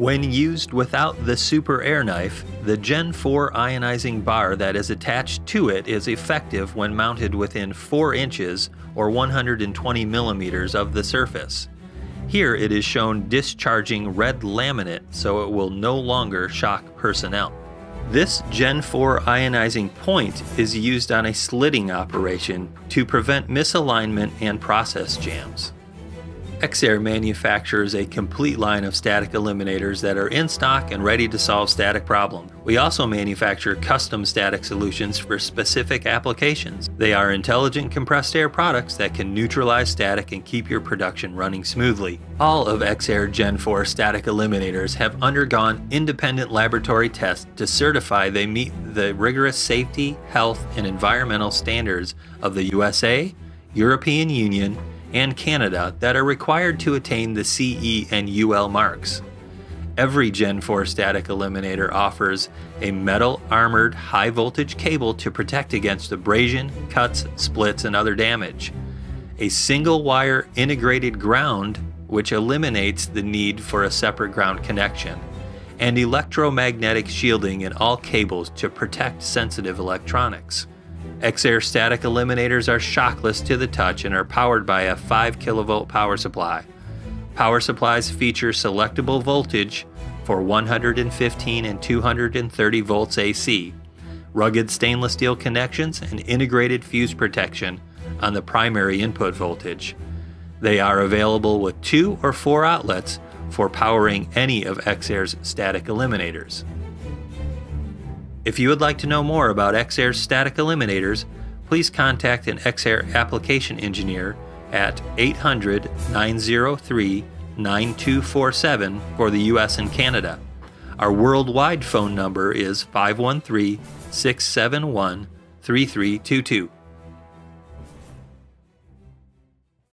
When used without the super air knife, the Gen 4 ionizing bar that is attached to it is effective when mounted within 4 inches or 120 millimeters of the surface. Here it is shown discharging red laminate so it will no longer shock personnel. This Gen 4 ionizing point is used on a slitting operation to prevent misalignment and process jams. EXAIR manufactures a complete line of static eliminators that are in stock and ready to solve static problems. We also manufacture custom static solutions for specific applications. They are intelligent compressed air products that can neutralize static and keep your production running smoothly. All of EXAIR Gen 4 static eliminators have undergone independent laboratory tests to certify they meet the rigorous safety, health, and environmental standards of the USA, European Union, and Canada that are required to attain the CE and UL marks. Every Gen 4 static eliminator offers a metal armored high voltage cable to protect against abrasion, cuts, splits, and other damage. A single wire integrated ground, which eliminates the need for a separate ground connection. And electromagnetic shielding in all cables to protect sensitive electronics. EXAIR static eliminators are shockless to the touch and are powered by a 5 kilovolt power supply. Power supplies feature selectable voltage for 115 and 230 volts AC, rugged stainless steel connections, and integrated fuse protection on the primary input voltage. They are available with 2 or 4 outlets for powering any of EXAIR's static eliminators. If you would like to know more about EXAIR's static eliminators, please contact an EXAIR application engineer at 800-903-9247 for the US and Canada. Our worldwide phone number is 513-671-3322.